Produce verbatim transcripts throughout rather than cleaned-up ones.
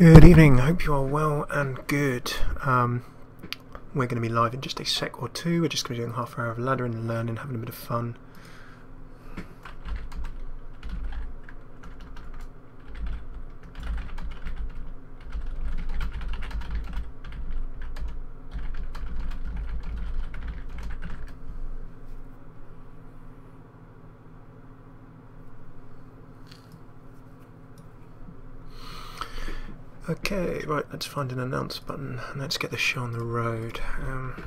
Good evening, hope you are well and good. Um, we're going to be live in just a sec or two. We're just going to be doing half an hour of ladder and learning, having a bit of fun. Okay, right, let's find an announce button and let's get this show on the road. Um,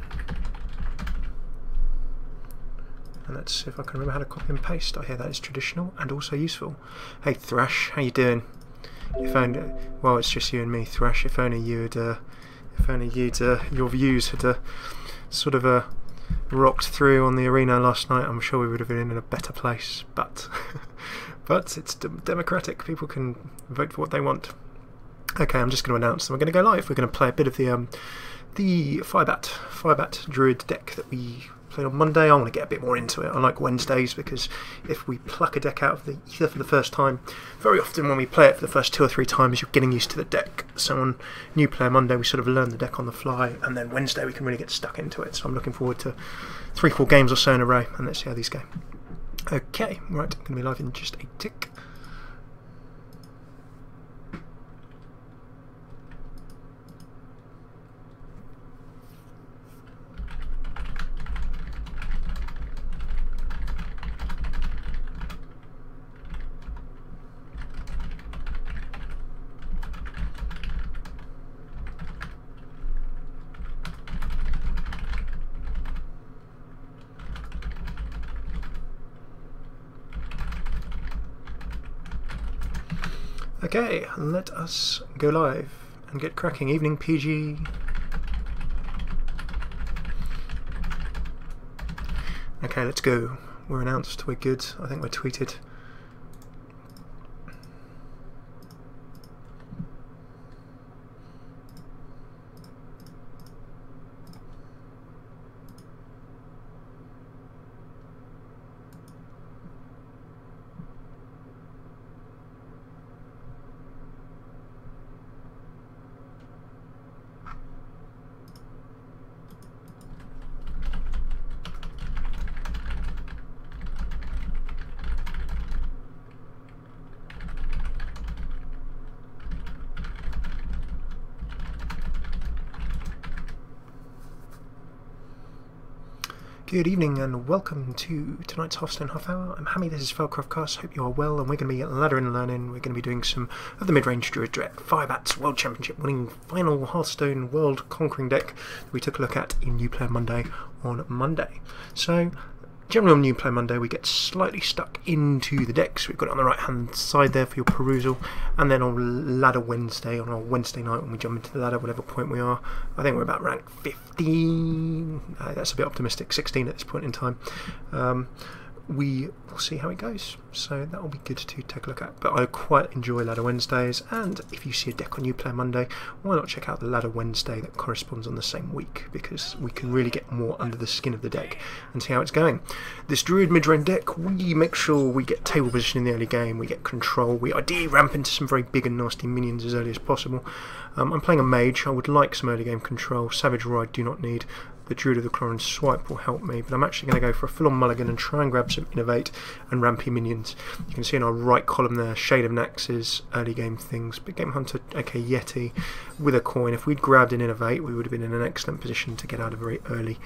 and let's see if I can remember how to copy and paste. I hear that is traditional and also useful. Hey Thrash, how you doing? If only, well, it's just you and me, Thrash. If only you'd, uh, if only you'd, uh, your views had uh, sort of uh, rocked through on the arena last night. I'm sure we would have been in a better place. But, but it's d democratic. People can vote for what they want. Okay, I'm just going to announce that we're going to go live. We're going to play a bit of the um, the Firebat, Firebat Druid deck that we played on Monday. I want to get a bit more into it. I like Wednesdays because if we pluck a deck out of the ether for the first time, very often when we play it for the first two or three times, you're getting used to the deck. So on New Player Monday, we sort of learn the deck on the fly, and then Wednesday we can really get stuck into it. So I'm looking forward to three, four games or so in a row, and let's see how these go. Okay, right, I'm going to be live in just a tick. Okay, let us go live and get cracking. Evening, P G. Okay, let's go. We're announced, we're good. I think we're tweeted. Good evening and welcome to tonight's Hearthstone Half Hour. I'm Hammeh, this is FailCraft Cast, hope you are well, and we're going to be at Ladder and Learning. We're going to be doing some of the mid-range Druid deck, Firebat's World Championship winning final Hearthstone World Conquering deck that we took a look at in New Player Monday on Monday. So, generally on New Player Monday we get slightly stuck into the decks. We've got it on the right hand side there for your perusal, and then on Ladder Wednesday, on our Wednesday night when we jump into the ladder, whatever point we are, I think we're about rank fifteen, uh, that's a bit optimistic, sixteen at this point in time. Um, we will see how it goes, so that will be good to take a look at. But I quite enjoy Ladder Wednesdays, and if you see a deck on New Player Monday, why not check out the Ladder Wednesday that corresponds on the same week, because we can really get more under the skin of the deck and see how it's going. This Druid mid-range deck, we make sure we get table position in the early game, we get control, we ideally ramp into some very big and nasty minions as early as possible. Um, I'm playing a mage, I would like some early game control. Savage Roar I do not need. The Druid of the Claw and Swipe will help me, but I'm actually going to go for a full-on mulligan and try and grab some Innovate and rampy minions. You can see in our right column there, Shade of Naxxramas, early game things, Big Game Hunter, okay, Yeti, with a coin. If we'd grabbed an Innovate, we would have been in an excellent position to get out of very early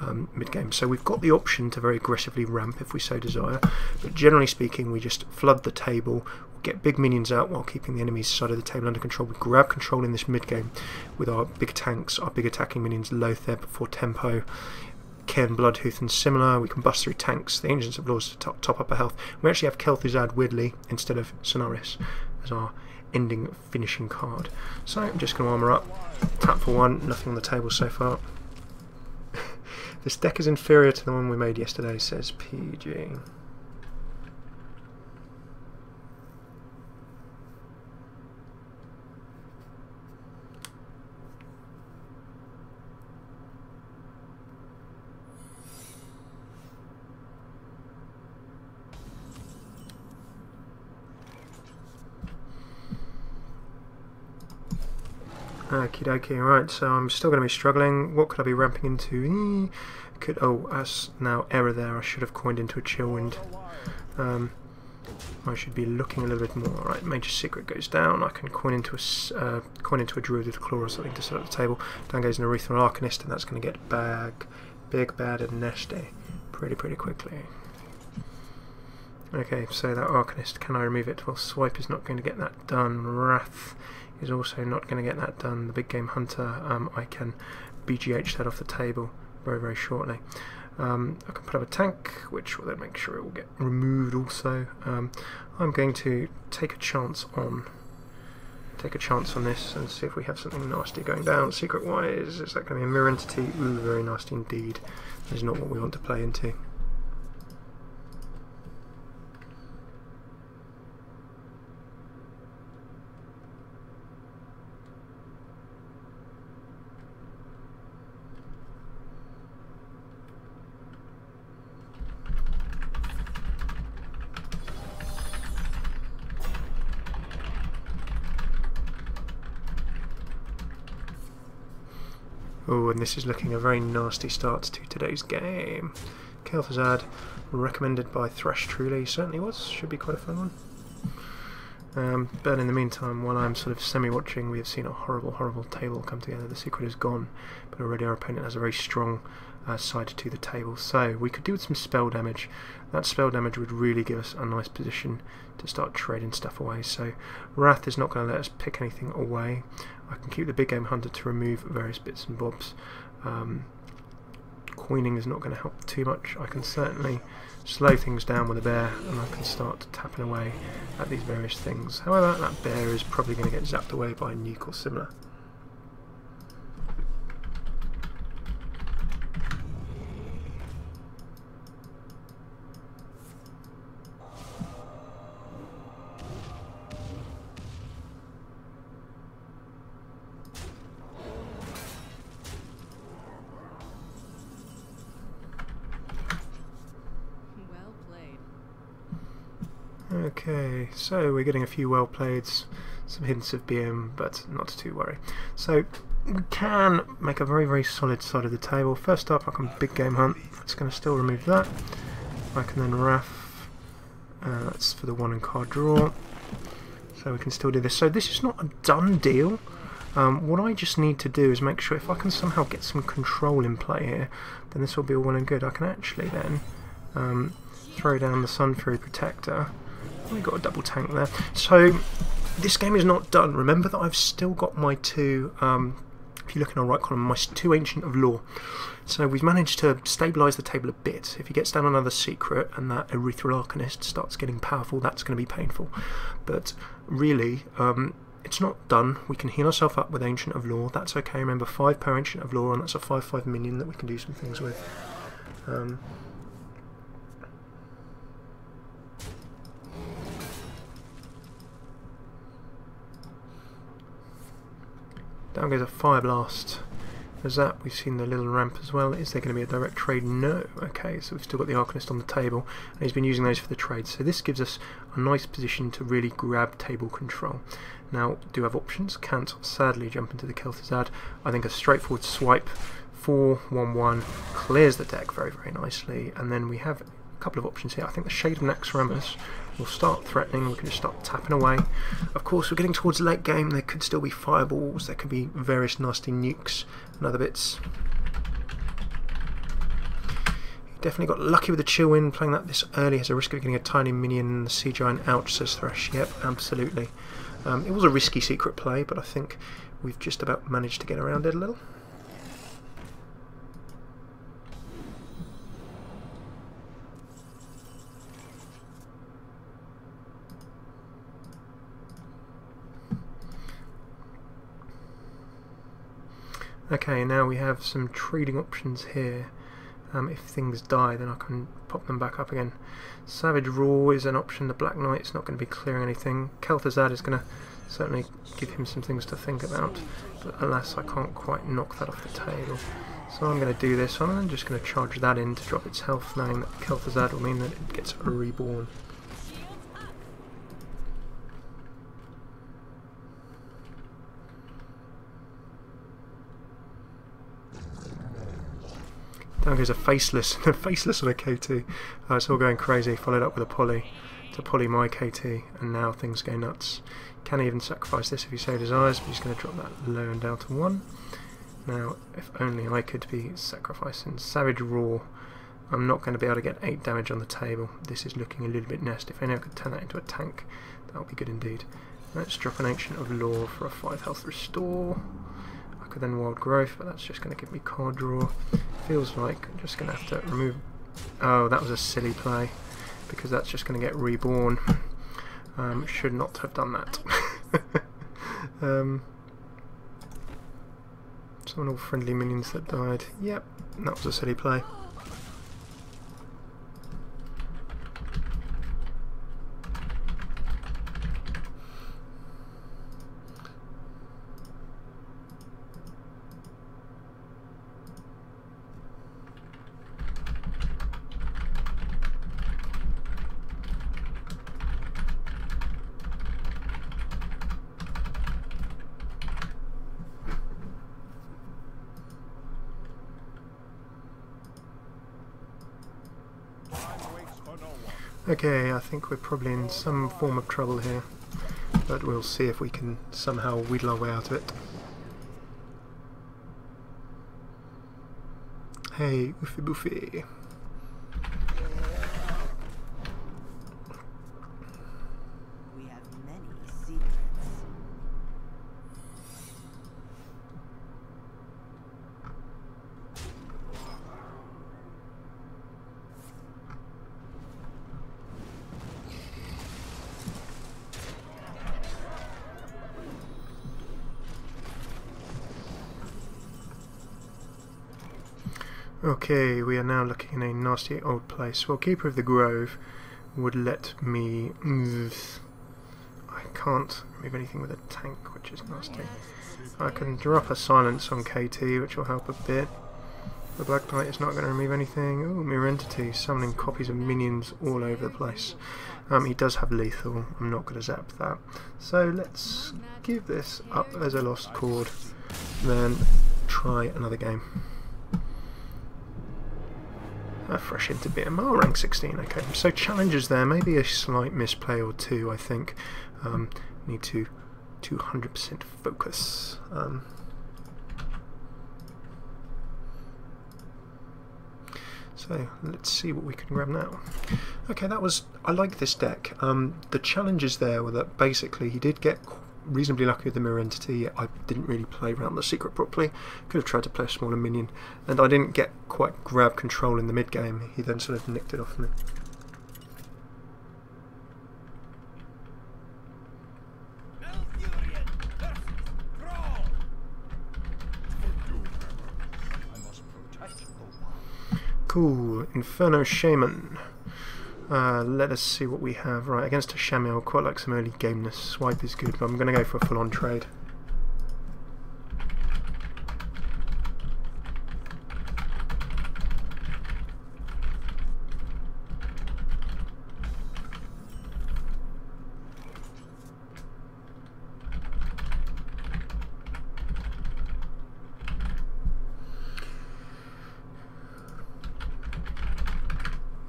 um, mid-game. So we've got the option to very aggressively ramp if we so desire, but generally speaking, we just flood the table, get big minions out while keeping the enemy's side of the table under control. We grab control in this mid-game with our big tanks, our big attacking minions, Lotheb for tempo, Cairn Bloodhoof and similar. We can bust through tanks, the Ancients of Laws to top, top up our health. We actually have Kel'Thuzad, weirdly, instead of Cenarius as our ending finishing card. So I'm just going to armour up, tap for one, nothing on the table so far. This deck is inferior to the one we made yesterday, says P G. Okie dokie, right, so I'm still going to be struggling. What could I be ramping into? Could Oh, that's now error there. I should have coined into a Chillwind. Um, I should be looking a little bit more. Right, Major Secret goes down. I can coin into a, uh, coin into a Druid with a Claw or something to set up the table. Down goes an Arethral Arcanist, and that's going to get bag, big, bad, and nasty pretty, pretty quickly. Okay, so that Arcanist, can I remove it? Well, Swipe is not going to get that done. Wrath is also not going to get that done. The Big Game Hunter, um, I can B G H that off the table very, very shortly. Um, I can put up a tank, which will then make sure it will get removed also. Um, I'm going to take a chance on take a chance on this and see if we have something nasty going down. Secret-wise, is that going to be a Mirror Entity? Ooh, very nasty indeed. That is not what we want to play into. Oh, and this is looking a very nasty start to today's game. Kel'Thuzad, recommended by Thresh Truly, certainly was. Should be quite a fun one. Um, but in the meantime, while I'm sort of semi-watching, we have seen a horrible, horrible table come together. The secret is gone, but already our opponent has a very strong uh, side to the table. So we could do with some spell damage. That spell damage would really give us a nice position to start trading stuff away. So Wrath is not going to let us pick anything away. I can keep the Big Game Hunter to remove various bits and bobs. Um, coining is not going to help too much. I can certainly slow things down with a bear, and I can start tapping away at these various things. However, that bear is probably going to get zapped away by a nuke or similar. Okay, so we're getting a few well plays, some hints of B M, but not to worry. So we can make a very, very solid side of the table. First up, I can Big Game Hunt. It's going to still remove that. I can then Wrath. Uh, that's for the one and card draw. So we can still do this. So this is not a done deal. Um, what I just need to do is make sure if I can somehow get some control in play here, then this will be all well and good. I can actually then um, throw down the Sunfury Protector. We got a double tank there. So this game is not done. Remember that I've still got my two, um, if you look in our right column, my two Ancient of Lore. So we've managed to stabilise the table a bit. If he gets down another secret and that Arethral Arcanist starts getting powerful, that's going to be painful. But really, um, it's not done. We can heal ourselves up with Ancient of Lore. That's okay. Remember, five per Ancient of Lore, and that's a five five minion that we can do some things with. Um, Down goes a Fire Blast. There's that. We've seen the little ramp as well. Is there going to be a direct trade? No. Okay, so we've still got the Arcanist on the table, and he's been using those for the trade. So this gives us a nice position to really grab table control. Now, do have options. Can't sadly jump into the Kel'Thuzad. I think a straightforward swipe, four one one, clears the deck very, very nicely. And then we have a couple of options here. I think the Shade of Naxxramas will start threatening. We can just start tapping away. Of course, we're getting towards the late game. There could still be fireballs. There could be various nasty nukes and other bits. Definitely got lucky with the Chillwind. Playing that this early has a risk of getting a tiny minion and the Sea Giant. Ouch, says Thresh. Yep, absolutely. Um, it was a risky secret play, but I think we've just about managed to get around it a little. Okay, now we have some trading options here. Um, if things die, then I can pop them back up again. Savage Roar is an option. The Black Knight's not going to be clearing anything. Kel'Thuzad is going to certainly give him some things to think about. But alas, I can't quite knock that off the table. So I'm going to do this. I'm just going to charge that in to drop its health, knowing that Kel'Thuzad will mean that it gets reborn. Now goes a faceless, a faceless on a K T. Uh, it's all going crazy. Followed up with a poly to poly my K T, and now things go nuts. Can even sacrifice this if he so desires, but he's going to drop that low and down to one. Now, if only I could be sacrificing Savage Roar. I'm not going to be able to get eight damage on the table. This is looking a little bit nasty. If only I could turn that into a tank, that would be good indeed. Let's drop an Ancient of Lore for a five health restore. I could then Wild Growth, but that's just going to give me card draw. Feels like I'm just going to have to remove... Oh, that was a silly play, because that's just going to get reborn. Um, should not have done that. um... Someone all friendly minions that died. Yep, that was a silly play. Okay, I think we're probably in some form of trouble here, but we'll see if we can somehow wheedle our way out of it. Hey, Oofy Boofy! We have many secrets. Okay, we are now looking in a nasty old place. Well, Keeper of the Grove would let me move. I can't move anything with a tank, which is nasty. I can drop a silence on K T, which will help a bit. The Black Knight is not going to remove anything. Ooh, Mirror Entity, summoning copies of minions all over the place. Um, he does have lethal. I'm not going to zap that. So let's give this up as a lost chord, then try another game. Uh, fresh into B M R, rank sixteen, okay. So challenges there, maybe a slight misplay or two, I think. Um, need to two hundred percent focus. Um, so let's see what we can grab now. Okay, that was, I like this deck. Um, the challenges there were that basically he did get reasonably lucky with the Mirror Entity. I didn't really play around the secret properly, could have tried to play a smaller minion, and I didn't get quite grab control in the mid game. He then sort of nicked it off me. Cool, Inferno Shaman. Uh, let us see what we have. Right, against a Shamil, quite like some early gameness. Swipe is good, but I'm going to go for a full-on trade.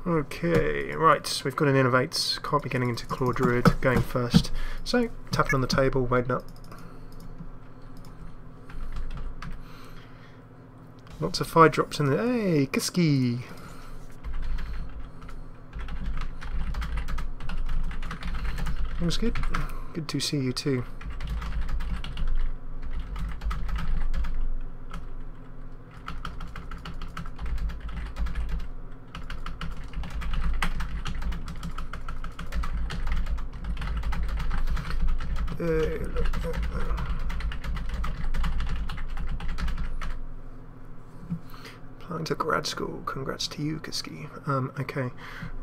Okay, right, we've got an Innovates, can't be getting into Claw Druid, going first. So, tapping on the table, waiting up. Lots of fire drops in there. Hey, Kiski! Looks good. Good to see you too. Applying to grad school, congrats to you, Kiski. Um, okay,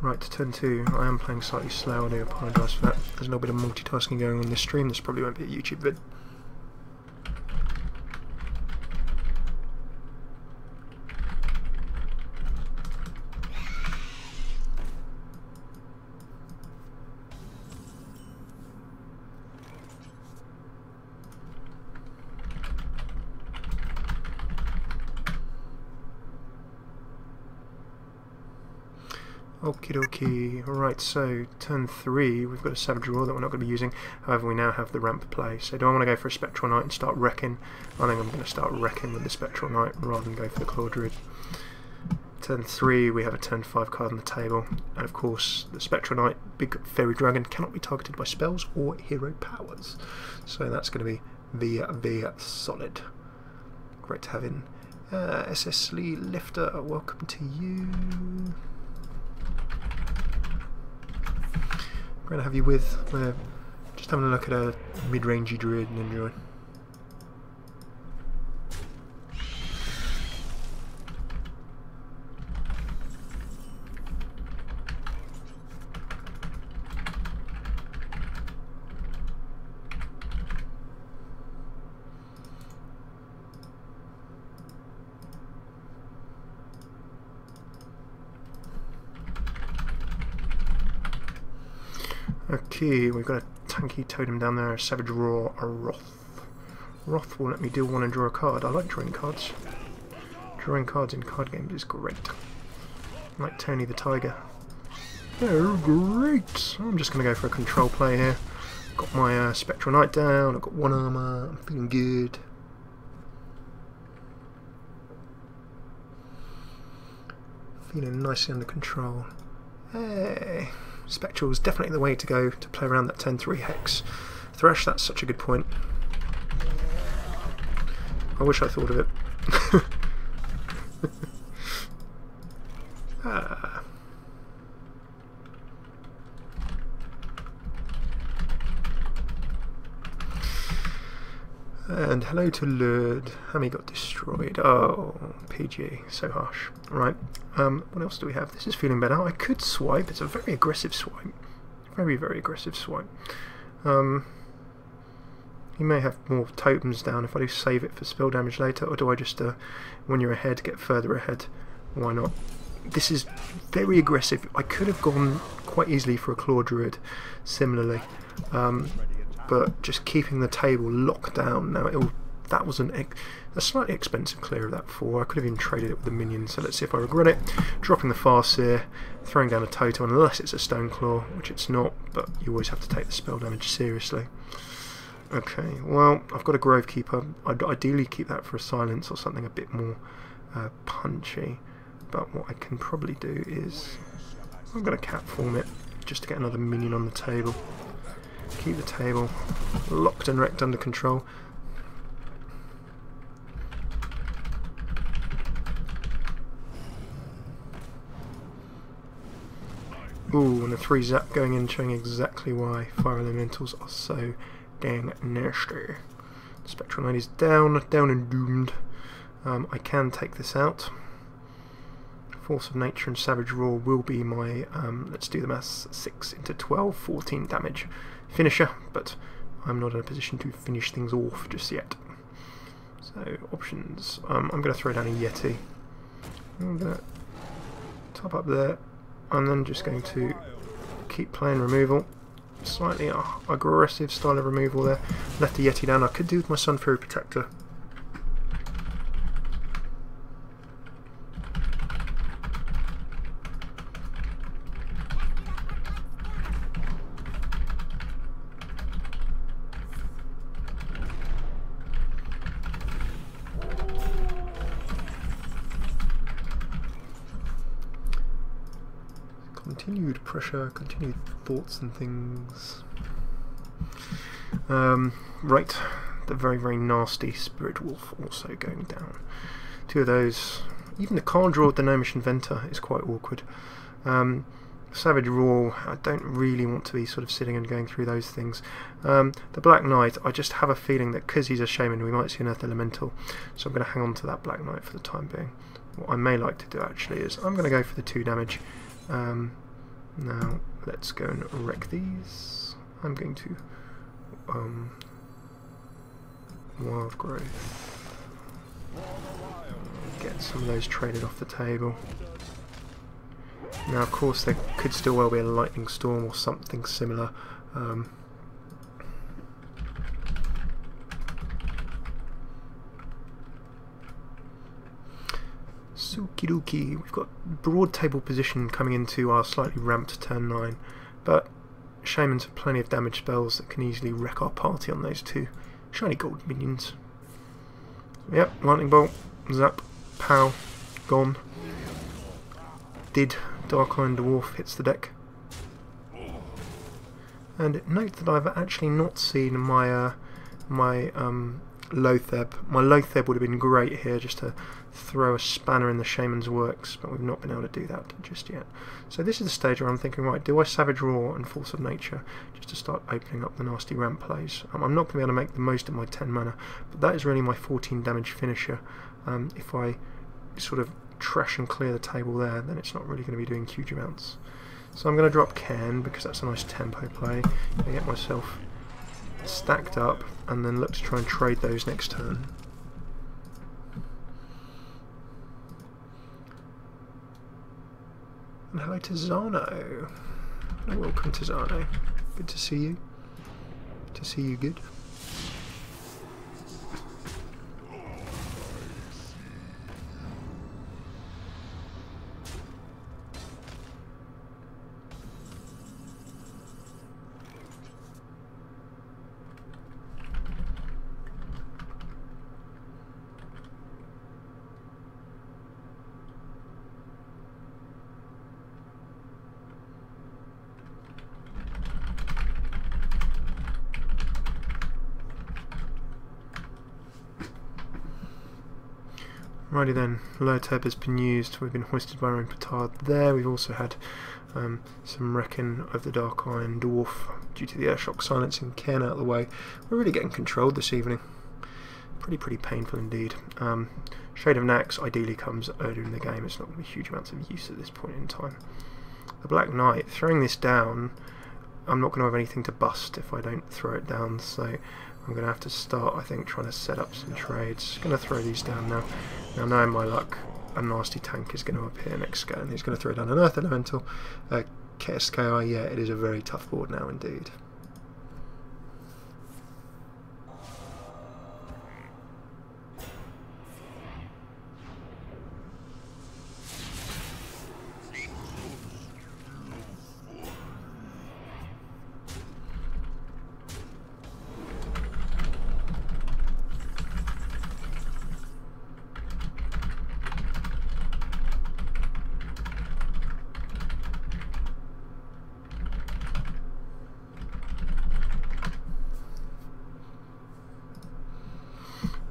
right, turn two. I am playing slightly slow, I do apologise for that. There's a little bit of multitasking going on this stream, this probably won't be a YouTube vid. Okie dokie. Right, so turn three, we've got a Savage Roar that we're not going to be using, however we now have the ramp play, so do I want to go for a Spectral Knight and start wrecking? I think I'm going to start wrecking with the Spectral Knight rather than go for the Claw Druid. Turn three, we have a turn five card on the table, and of course the Spectral Knight, Big Fairy Dragon, cannot be targeted by spells or hero powers, so that's going to be the, the solid. Great to have in. Uh, S S Lee Lifter, welcome to you. Great to have you with. We're just having a look at a mid-rangey druid and enjoy. Okay, we've got a tanky totem down there, a Savage Roar, a Wrath. Wrath will let me deal one and draw a card. I like drawing cards. Drawing cards in card games is great. Like Tony the Tiger. Oh, great! I'm just going to go for a control play here. Got my uh, Spectral Knight down, I've got one armour, I'm feeling good. Feeling nicely under control. Hey! Spectral is definitely the way to go to play around that turn three Hex. Thresh, that's such a good point. I wish I thought of it. ah. And hello to Lurd. Hammeh got destroyed. Oh, P G, so harsh. Right, um, what else do we have? This is feeling better. I could swipe. It's a very aggressive swipe. Very, very aggressive swipe. Um, you may have more totems down if I do save it for spell damage later, or do I just, uh, when you're ahead, get further ahead? Why not? This is very aggressive. I could have gone quite easily for a Claw Druid, similarly. Um, But just keeping the table locked down. Now it'll, that was an ex a slightly expensive clear of that four. I could have even traded it with the minion. So let's see if I regret it. Dropping the Farseer, throwing down a totem, unless it's a Stone Claw, which it's not. But you always have to take the spell damage seriously. Okay. Well, I've got a Grovekeeper. I'd ideally keep that for a silence or something a bit more uh, punchy. But what I can probably do is I'm going to Catform it just to get another minion on the table. Keep the table locked and wrecked under control. Ooh, and a three zap going in, showing exactly why fire elementals are so dang nasty. Spectral Knight is down, down and doomed. Um, I can take this out. Force of Nature and Savage Roar will be my, um, let's do the maths, six into twelve, fourteen damage finisher, but I'm not in a position to finish things off just yet. So, options. Um, I'm going to throw down a Yeti. I'm going to top up there, and then just going to keep playing removal. Slightly uh, aggressive style of removal there. Left the Yeti down. I could do with my Sunfury Protector. Continued pressure, continued thoughts and things. Um, right, the very, very nasty Spirit Wolf also going down. Two of those. Even the card draw with the Gnomish Inventor is quite awkward. Um, Savage Roar, I don't really want to be sort of sitting and going through those things. Um, the Black Knight, I just have a feeling that because he's a Shaman we might see an Earth Elemental, so I'm going to hang on to that Black Knight for the time being. What I may like to do actually is I'm going to go for the two damage. Um, now let's go and wreck these. I'm going to um, Wild Growth, get some of those traded off the table. Now of course there could still well be a Lightning Storm or something similar. Um, Suki Duki. We've got broad table position coming into our slightly ramped turn nine, but Shamans have plenty of damage spells that can easily wreck our party on those two shiny gold minions. Yep, lightning bolt, zap, pow, gone. Did Dark Iron Dwarf hits the deck. And note that I've actually not seen my uh, my um, Lotheb. My Lotheb would have been great here just to throw a spanner in the Shaman's works, but we've not been able to do that just yet. So this is the stage where I'm thinking, right, do I Savage Roar and Force of Nature just to start opening up the nasty ramp plays? Um, I'm not going to be able to make the most of my ten mana, but that is really my fourteen damage finisher. Um, if I sort of trash and clear the table there, then it's not really going to be doing huge amounts. So I'm going to drop Cairn because that's a nice tempo play. I get myself stacked up and then look to try and trade those next turn. And hello Tizano. Welcome Tizano. Good to see you. Good to see you good. Alrighty then, Lotheb has been used, we've been hoisted by our own petard there. We've also had um, some wrecking of the Dark Iron Dwarf due to the airshock silencing Cairn out of the way. We're really getting controlled this evening. Pretty, pretty painful indeed. Um, Shade of Naxx ideally comes earlier in the game, it's not going to be huge amounts of use at this point in time. The Black Knight, throwing this down, I'm not going to have anything to bust if I don't throw it down, so I'm going to have to start, I think, trying to set up some trades. Going to throw these down now. Now, knowing my luck, a nasty tank is going to appear next scan, and he's going to throw down an Earth Elemental. Uh, K S K I, yeah, it is a very tough board now indeed.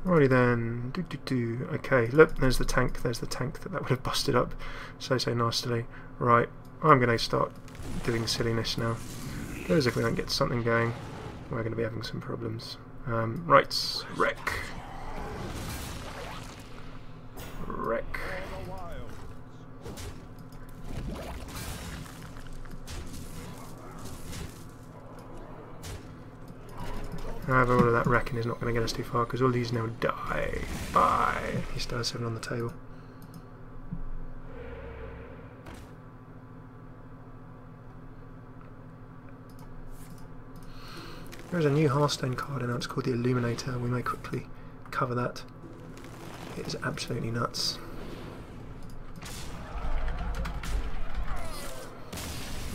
Alrighty then, do do do. Okay, look, there's the tank, there's the tank that that would have busted up so, so nastily. Right, I'm going to start doing silliness now. Because if we don't get something going, we're going to be having some problems. Um, right, wreck. Wreck. However, all of that wrecking is not going to get us too far because all these now die. Bye. He still has seven on the table. There is a new Hearthstone card now, it's called the Illuminator. We may quickly cover that. It is absolutely nuts.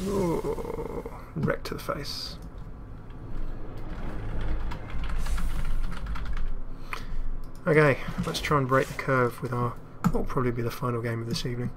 Ooh, wreck to the face. Okay, let's try and break the curve with our, what will probably be the final game of this evening.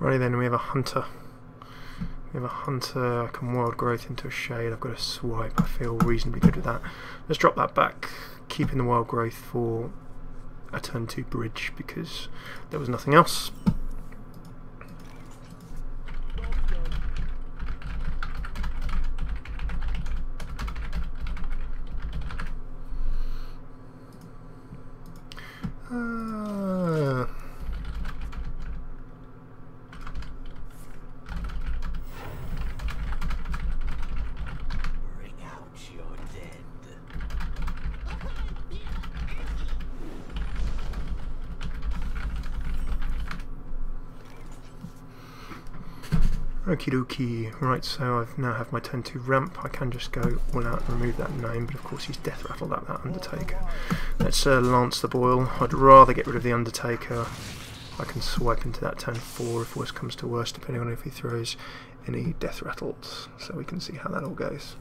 Right then, we have a hunter. We have a hunter. I can wild growth into a shade. I've got a swipe. I feel reasonably good with that. Let's drop that back, keeping the wild growth for a turn two bridge because there was nothing else. Uh, Bring out your dead. Okie dokie. Right, so I've now have my turn to ramp. I can just go all out and remove that name, but of course he's death rattled at that Undertaker. Let's uh, lance the boil. I'd rather get rid of the Undertaker. I can swipe into that turn four if worse comes to worse, depending on if he throws any death rattles. So we can see how that all goes.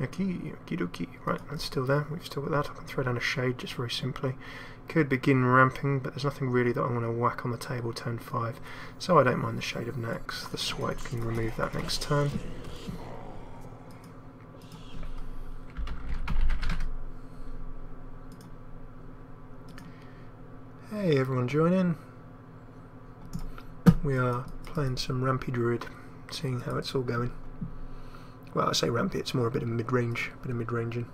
Okie dokie. Right, that's still there. We've still got that. I can throw down a shade just very simply. Could begin ramping, but there's nothing really that I want to whack on the table turn five, so I don't mind the Shade of Naxx. The swipe can remove that next turn. Hey everyone, join in. We are playing some Rampy Druid, seeing how it's all going. Well, I say rampy, it's more a bit of mid-range, a bit of mid-ranging.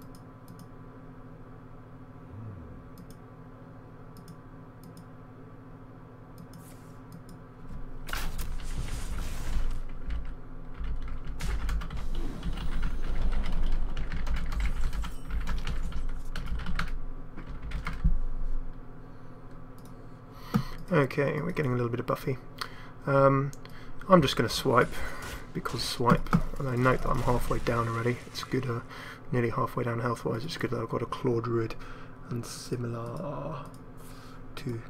Okay, we're getting a little bit of buffy. Um, I'm just going to swipe. Because swipe, and I note that I'm halfway down already. It's good, uh, nearly halfway down health-wise. It's good that I've got a Claw Druid and similar to.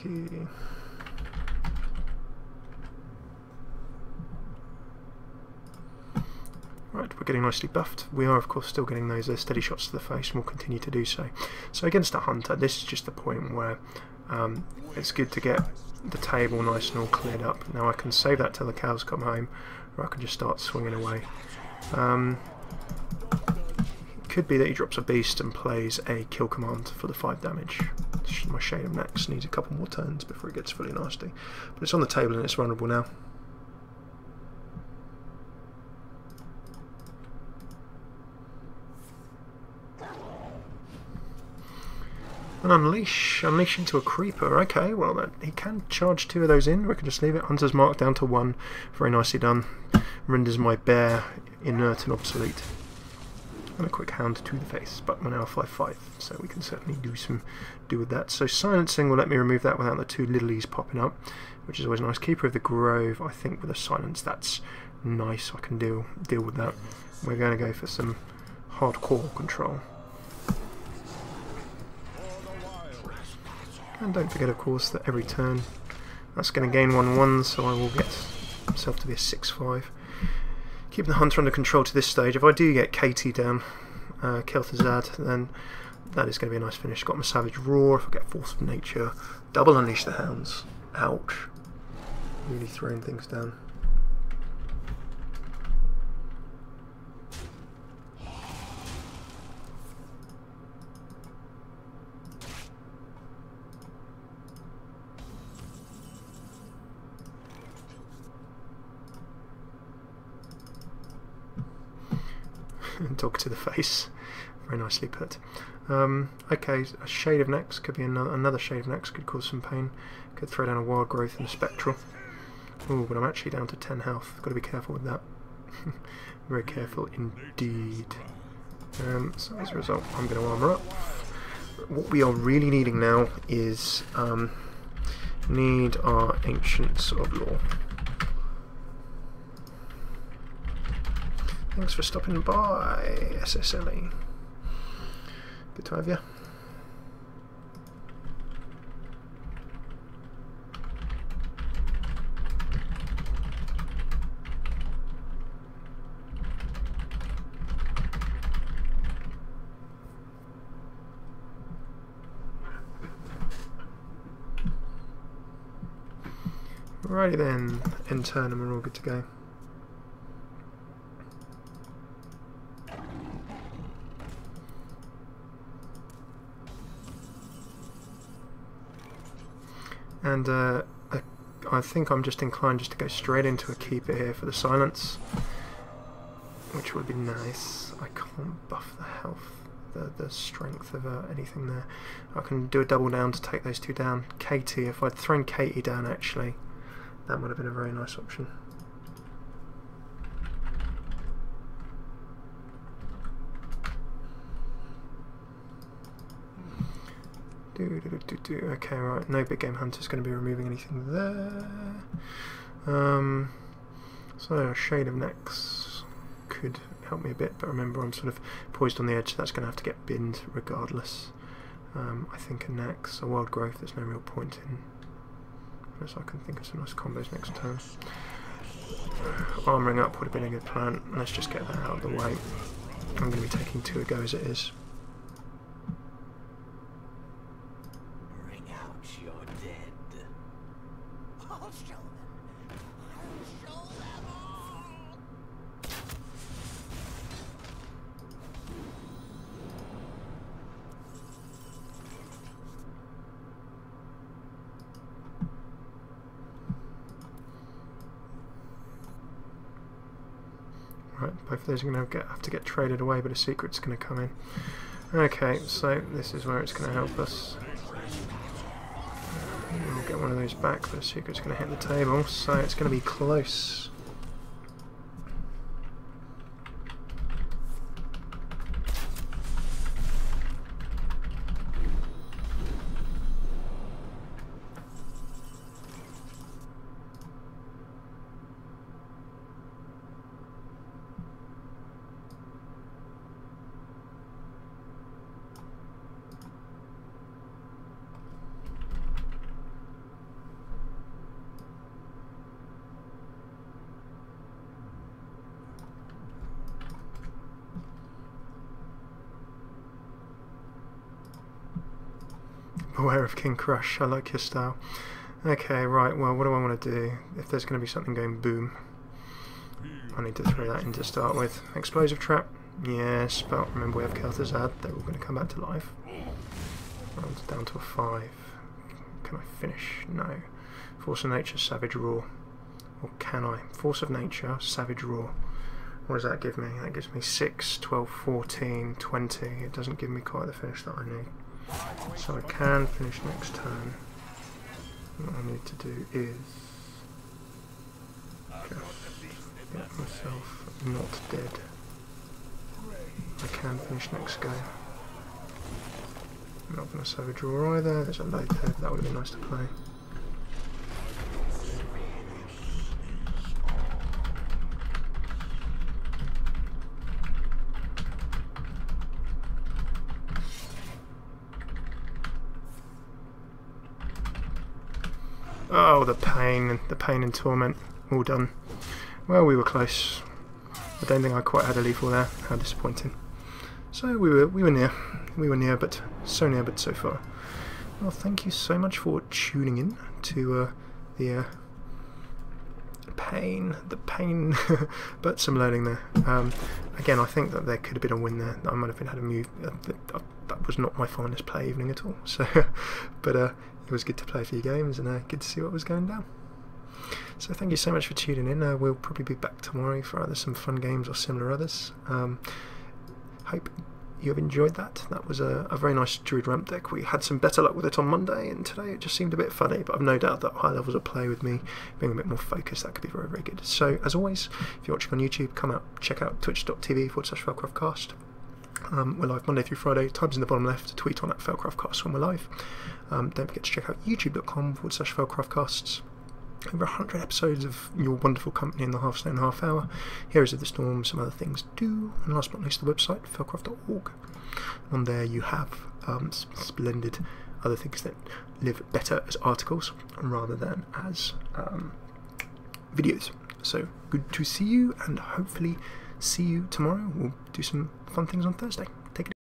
Okay. Right, we're getting nicely buffed. We are, of course, still getting those uh, steady shots to the face, and we'll continue to do so. So against a hunter, this is just the point where um, it's good to get the table nice and all cleared up. Now I can save that till the cows come home, or I can just start swinging away. Um, it could be that he drops a beast and plays a kill command for the five damage. My Shade of Naxx needs a couple more turns before it gets fully nasty. But it's on the table and it's vulnerable now. And unleash. Unleash into a creeper. Okay, well, that, he can charge two of those in. We can just leave it. Hunter's Mark down to one. Very nicely done. Renders my bear inert and obsolete. And a quick hound to the face, but we're now five five, so we can certainly do some do with that. So silencing will let me remove that without the two little e's popping up, which is always nice. Keeper of the Grove, I think with a silence, that's nice. I can deal deal with that. We're going to go for some hardcore control. And don't forget, of course, that every turn that's going to gain one one, so I will get myself to be a six five. Keeping the hunter under control to this stage. If I do get Katie down, uh, Kel'Thuzad, then that is going to be a nice finish. Got my Savage Roar. If I get Force of Nature, double Unleash the Hounds. Ouch. Really throwing things down. Dog to the face. Very nicely put. Um, okay, a Shade of Naxx could be another, another Shade of Naxx could cause some pain. Could throw down a Wild Growth and a Spectral. Ooh, but I'm actually down to ten health. Got to be careful with that. Very careful indeed. Um, so as a result, I'm going to armour up. What we are really needing now is um, need our Ancients of Lore. Thanks for stopping by, S S L E. Good to have you. Alrighty then, end turn and we're all good to go. And uh, I, I think I'm just inclined just to go straight into a Keeper here for the silence, which would be nice. I can't buff the health, the, the strength of uh, anything there. I can do a double down to take those two down. Katie, if I'd thrown Katie down actually, that would have been a very nice option. Do, do, do, do, do. Okay, right, no big game hunter's going to be removing anything there. Um, so, Shade of Naxx could help me a bit, but remember I'm sort of poised on the edge, so that's going to have to get binned regardless. Um, I think a Naxx, a Wild Growth, there's no real point in. Unless I can think of some nice combos next turn. Armoring up would have been a good plan. Let's just get that out of the way. I'm going to be taking two a go as it is. Both of those are going to have to get traded away, but a secret's going to come in. Okay, so this is where it's going to help us. We'll get one of those back, but a secret's going to hit the table, so it's going to be close. Beware of King Crush, I like your style. Okay, right, well, what do I want to do? If there's going to be something going boom, I need to throw that in to start with. Explosive Trap, yes, but remember we have Kel'Thuzad, they're all going to come back to life. Well, it's down to a five. Can I finish? No. Force of Nature, Savage Roar. Or can I? Force of Nature, Savage Roar. What does that give me? That gives me six, twelve, fourteen, twenty. It doesn't give me quite the finish that I need. So I can finish next turn. What I need to do is get myself not dead. I can finish next go. I'm not going to save a draw either. There's a Lotheb, that would have been nice to play. Oh, the pain, the pain and torment. All done. Well, we were close. I don't think I quite had a lethal there. How disappointing. So we were, we were near. We were near, but so near, but so far. Well, thank you so much for tuning in to uh, the uh, pain, the pain, but some learning there. Um, again, I think that there could have been a win there. I might have been had a move. Uh, that was not my finest play evening at all. So, but. Uh, It was good to play a few games and uh, good to see what was going down. So thank you so much for tuning in. Uh, we'll probably be back tomorrow for either some fun games or similar others. Um, hope you have enjoyed that. That was a, a very nice Druid ramp deck. We had some better luck with it on Monday and today it just seemed a bit funny, but I've no doubt that high levels of play with me being a bit more focused, that could be very, very good. So as always, if you're watching on YouTube, come out, check out twitch dot t v forward slash FailCraft Cast. Um, we're live Monday through Friday, times in the bottom left, tweet on at FailCraftCast when we're live. Um, don't forget to check out youtube dot com forward slash FailCraftCasts. Over one hundred episodes of your wonderful company in the Hearthstone Half Hour, Heroes of the Storm, some other things do, and last but not least the website, failcraft dot org. On there you have um, splendid other things that live better as articles rather than as um, videos. So good to see you, and hopefully see you tomorrow. We'll do some fun things on Thursday. Take it easy.